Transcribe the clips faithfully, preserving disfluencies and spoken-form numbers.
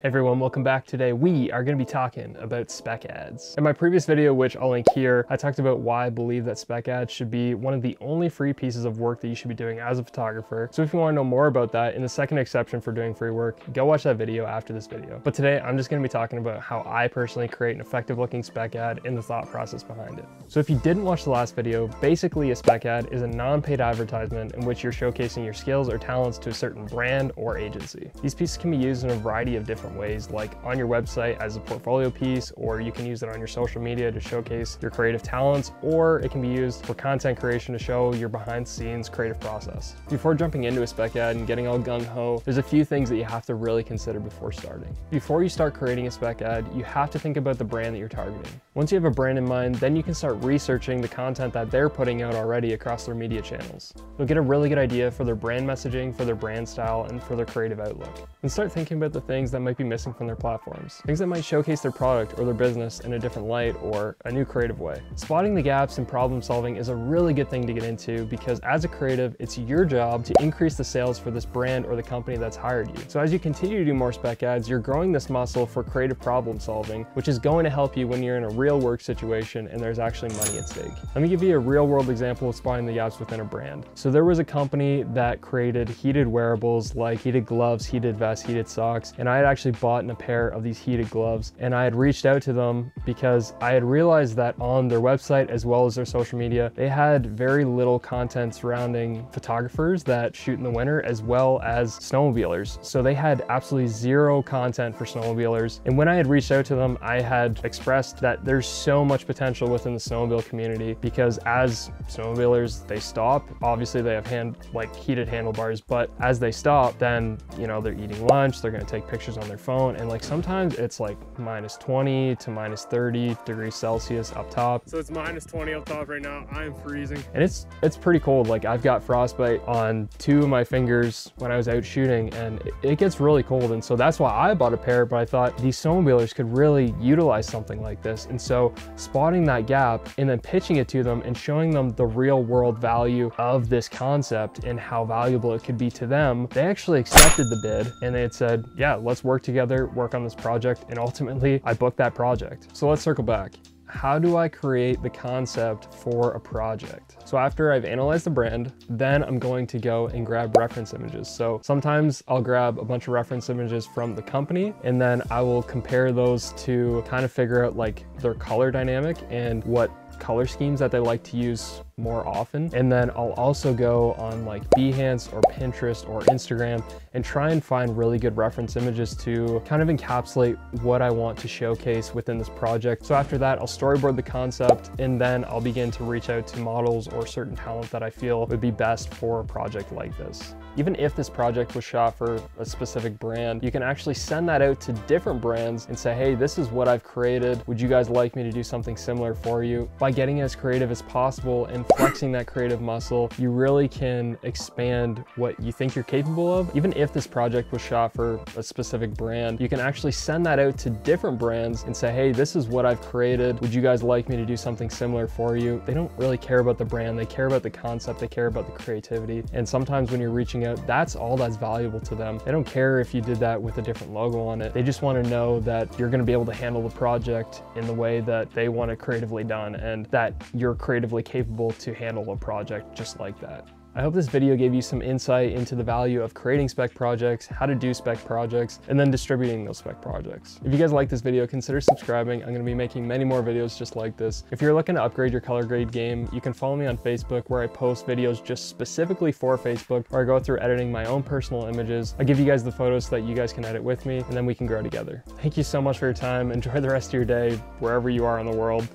Hey everyone, welcome back. Today we are going to be talking about spec ads. In my previous video, which I'll link here, I talked about why I believe that spec ads should be one of the only free pieces of work that you should be doing as a photographer. So if you want to know more about that in the second exception for doing free work, go watch that video after this video. But today I'm just going to be talking about how I personally create an effective looking spec ad and the thought process behind it. So if you didn't watch the last video, basically a spec ad is a non-paid advertisement in which you're showcasing your skills or talents to a certain brand or agency. These pieces can be used in a variety of different ways, like on your website as a portfolio piece, or you can use it on your social media to showcase your creative talents, or it can be used for content creation to show your behind the scenes creative process. Before jumping into a spec ad and getting all gung-ho, there's a few things that you have to really consider before starting. Before you start creating a spec ad, you have to think about the brand that you're targeting. Once you have a brand in mind, then you can start researching the content that they're putting out already across their media channels. You'll get a really good idea for their brand messaging, for their brand style, and for their creative outlook. And start thinking about the things that might be missing from their platforms. Things that might showcase their product or their business in a different light or a new creative way. Spotting the gaps and problem solving is a really good thing to get into because as a creative, it's your job to increase the sales for this brand or the company that's hired you. So as you continue to do more spec ads, you're growing this muscle for creative problem solving, which is going to help you when you're in a real work situation and there's actually money at stake. Let me give you a real world example of spotting the gaps within a brand. So there was a company that created heated wearables like heated gloves, heated vests, heated socks, and I had actually Actually bought in a pair of these heated gloves, and I had reached out to them because I had realized that on their website as well as their social media, they had very little content surrounding photographers that shoot in the winter as well as snowmobilers. So they had absolutely zero content for snowmobilers. And when I had reached out to them, I had expressed that there's so much potential within the snowmobile community because as snowmobilers, they stop. Obviously, they have hand like heated handlebars, but as they stop, then you know they're eating lunch, they're going to take pictures on their phone, and like sometimes it's like minus twenty to minus thirty degrees Celsius up top. So it's minus twenty up top right now. I'm freezing, and it's it's pretty cold. Like I've got frostbite on two of my fingers when I was out shooting, and it, it gets really cold. And so that's why I bought a pair. But I thought these snowmobilers could really utilize something like this. And so spotting that gap and then pitching it to them and showing them the real world value of this concept and how valuable it could be to them, they actually accepted the bid and they had said, yeah, let's work together, work on this project. And ultimately I booked that project. So let's circle back. How do I create the concept for a project? So after I've analyzed the brand, then I'm going to go and grab reference images. So sometimes I'll grab a bunch of reference images from the company, and then I will compare those to kind of figure out like their color dynamic and what color schemes that they like to use more often. And then I'll also go on like Behance or Pinterest or Instagram and try and find really good reference images to kind of encapsulate what I want to showcase within this project. So after that, I'll storyboard the concept, and then I'll begin to reach out to models or certain talent that I feel would be best for a project like this. Even if this project was shot for a specific brand, you can actually send that out to different brands and say, hey, this is what I've created. Would you guys like me to do something similar for you? By getting as creative as possible and flexing that creative muscle, you really can expand what you think you're capable of. Even if this project was shot for a specific brand, you can actually send that out to different brands and say, hey, this is what I've created. Would you guys like me to do something similar for you? They don't really care about the brand. They care about the concept. They care about the creativity. And sometimes when you're reaching out, that's all that's valuable to them. They don't care if you did that with a different logo on it. They just want to know that you're going to be able to handle the project in the way that they want it creatively done, and that you're creatively capable to handle a project just like that. I hope this video gave you some insight into the value of creating spec projects, how to do spec projects, and then distributing those spec projects. If you guys like this video, consider subscribing. I'm going to be making many more videos just like this. If you're looking to upgrade your color grade game, you can follow me on Facebook, where I post videos just specifically for Facebook, where I go through editing my own personal images. I give you guys the photos so that you guys can edit with me, and then we can grow together. Thank you so much for your time. Enjoy the rest of your day, wherever you are in the world.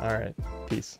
All right, peace.